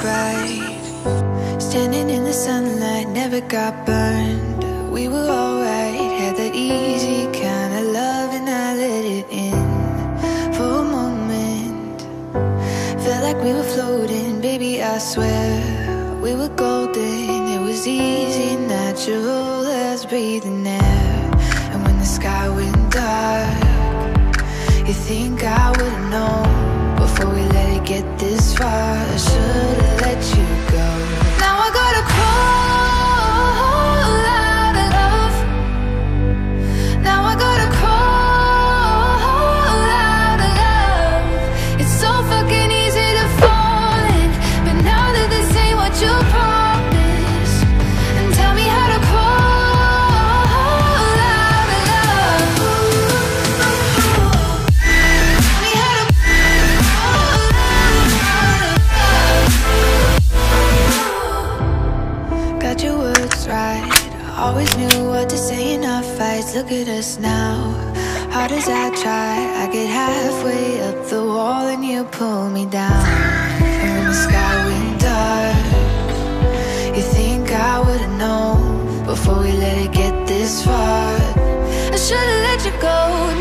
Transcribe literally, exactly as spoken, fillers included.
bright. Standing in the sunlight, never got burned. We were alright, had that easy kind of love, and I let it in for a moment. Felt like we were floating, baby, I swear. We were golden, it was easy, natural as breathing air. And when the sky went dark, you think I would've known. Before we let it get this far, I should've let you go. Now I gotta crawl out of love. Now I gotta crawl out of love. It's so fucking easy to fall in, but now that this ain't what you promised, and tell me how to crawl out of love. Tell me how to. Your words right, always knew what to say in our fights. Look at us now, hard as I try, I get halfway up the wall and you pull me down. And when the sky went dark, you think I would've known. Before we let it get this far, I should've let you go.